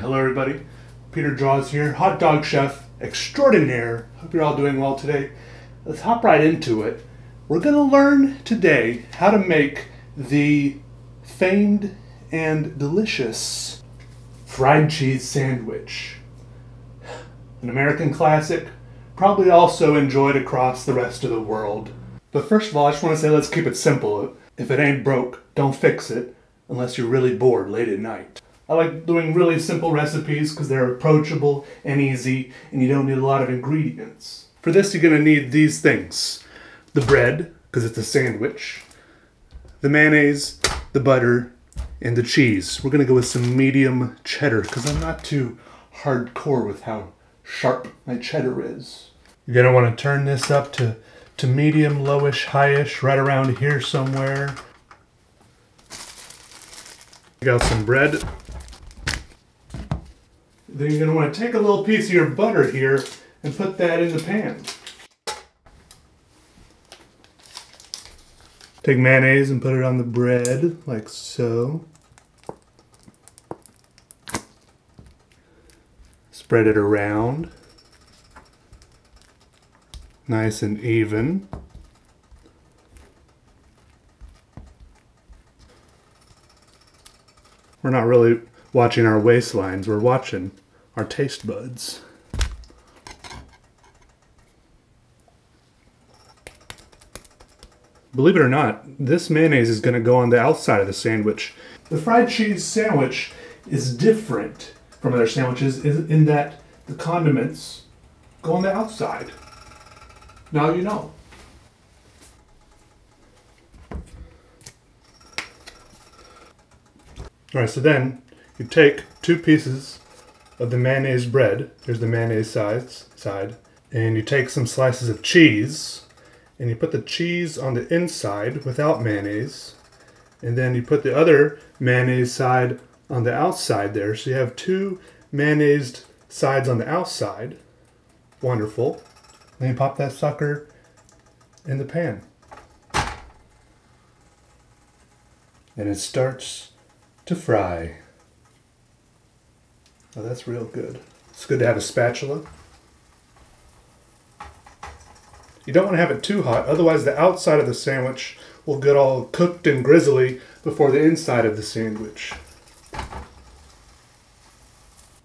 Hello everybody, Peter Draws here, hot dog chef extraordinaire. Hope you're all doing well today. Let's hop right into it. We're going to learn today how to make the famed and delicious fried cheese sandwich. An American classic, probably also enjoyed across the rest of the world. But first of all, I just want to say let's keep it simple. If it ain't broke, don't fix it, unless you're really bored late at night. I like doing really simple recipes because they're approachable and easy, and you don't need a lot of ingredients. For this, you're going to need these things. The bread, because it's a sandwich, the mayonnaise, the butter, and the cheese. We're going to go with some medium cheddar, because I'm not too hardcore with how sharp my cheddar is. You're going to want to turn this up to medium, lowish, highish, right around here somewhere. Got some bread. Then you're going to want to take a little piece of your butter here and put that in the pan. Take mayonnaise and put it on the bread, like so. Spread it around. Nice and even. We're not really watching our waistlines, we're watching our taste buds. Believe it or not, this mayonnaise is going to go on the outside of the sandwich. The fried cheese sandwich is different from other sandwiches in that the condiments go on the outside. Now you know. Alright, so then you take two pieces of the mayonnaise bread, here's the mayonnaise side, and you take some slices of cheese, and you put the cheese on the inside without mayonnaise, and then you put the other mayonnaise side on the outside there, so you have two mayonnaise sides on the outside. Wonderful. Then you pop that sucker in the pan. And it starts to fry. Oh, that's real good. It's good to have a spatula. You don't want to have it too hot, otherwise the outside of the sandwich will get all cooked and grizzly before the inside of the sandwich.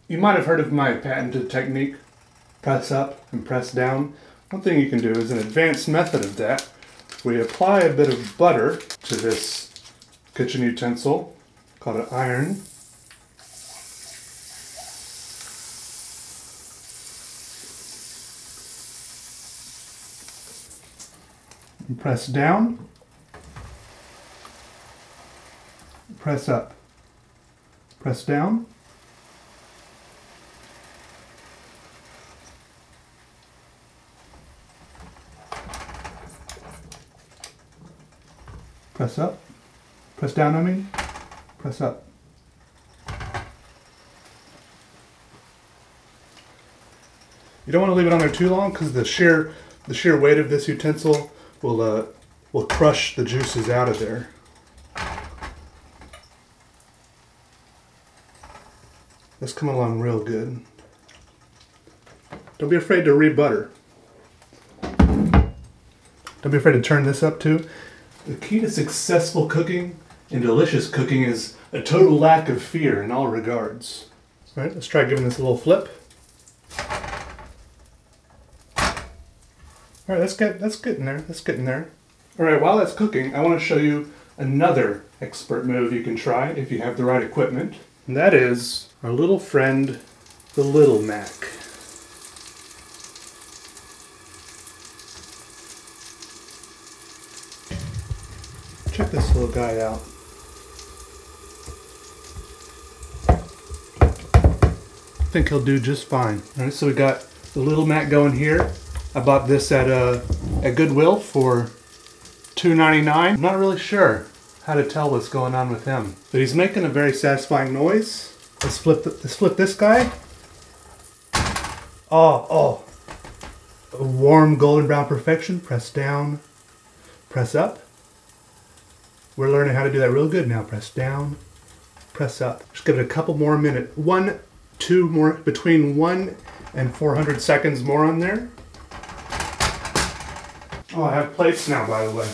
You might have heard of my patented technique, press up and press down. One thing you can do is an advanced method of that, where you apply a bit of butter to this kitchen utensil, called an iron. And press down. Press up. Press down. Press up. Press down, I mean. Press up. You don't want to leave it on there too long because the sheer weight of this utensil will crush the juices out of there. That's come along real good. Don't be afraid to re-butter. Don't be afraid to turn this up too. The key to successful cooking and delicious cooking is a total lack of fear in all regards. All right, let's try giving this a little flip. All right, that's getting there. All right, while that's cooking, I want to show you another expert move you can try if you have the right equipment, and that is our little friend, the Little Mac. Check this little guy out. I think he'll do just fine. All right, so we got the Little Mac going here. I bought this at Goodwill for $2.99. I'm not really sure how to tell what's going on with him, but he's making a very satisfying noise. Let's flip this guy. Oh, a warm golden brown perfection. Press down, press up. We're learning how to do that real good now. Press down, press up. Just give it a couple more minutes. One two more, between 1 and 400 seconds more on there. Oh, I have plates now, by the way.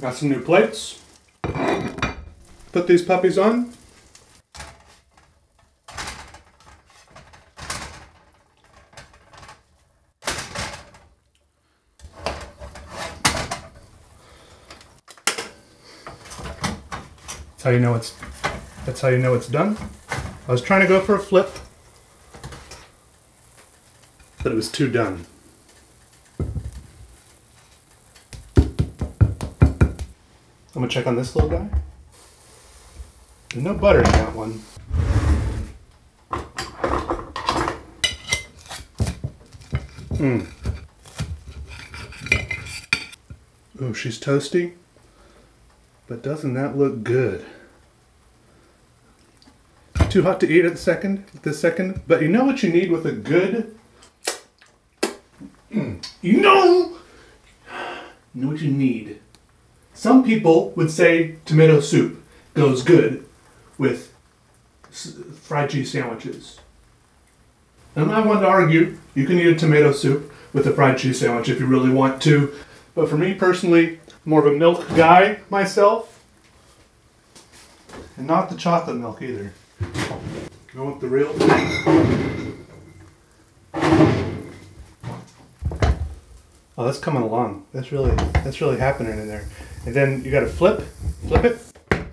Got some new plates. Put these puppies on. That's how you know it's done. I was trying to go for a flip, but it was too done. I'm gonna check on this little guy. There's no butter in that one. Oh, she's toasty. But doesn't that look good? Too hot to eat at this second, but you know what you need with a good... You know what you need. Some people would say tomato soup goes good with fried cheese sandwiches. And I want to argue, you can eat a tomato soup with a fried cheese sandwich if you really want to. But for me personally, more of a milk guy myself. And not the chocolate milk either. Go with the real thing. Oh, that's coming along. That's really happening in there. And then you gotta flip it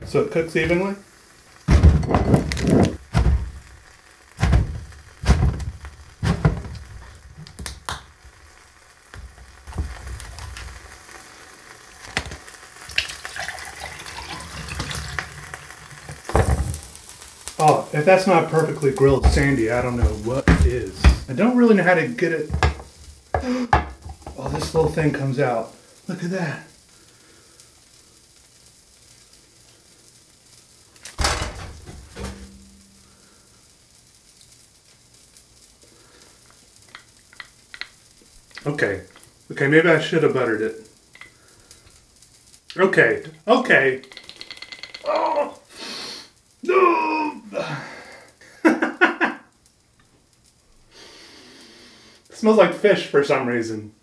so it cooks evenly. Oh, if that's not perfectly grilled sandy, I don't know what is. I don't really know how to get it. Oh, this little thing comes out. Look at that. Okay. Okay, maybe I should have buttered it. Okay. Okay. Oh! No! Smells like fish for some reason.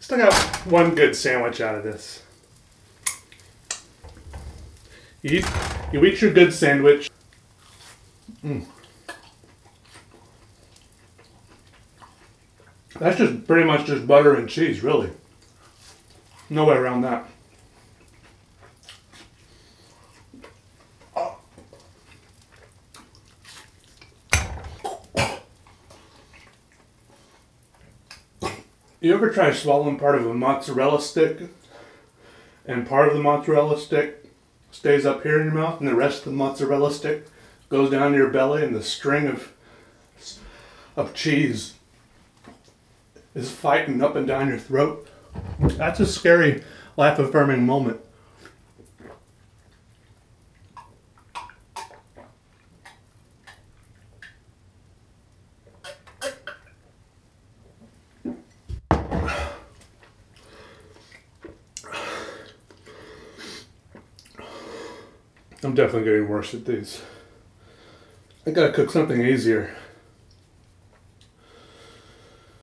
Still got one good sandwich out of this. You eat your good sandwich. That's just pretty much just butter and cheese, really. No way around that. You ever try swallowing part of a mozzarella stick and part of the mozzarella stick stays up here in your mouth and the rest of the mozzarella stick goes down to your belly and the string of cheese is fighting up and down your throat? That's a scary, life-affirming moment. I'm definitely getting worse at these. I gotta cook something easier.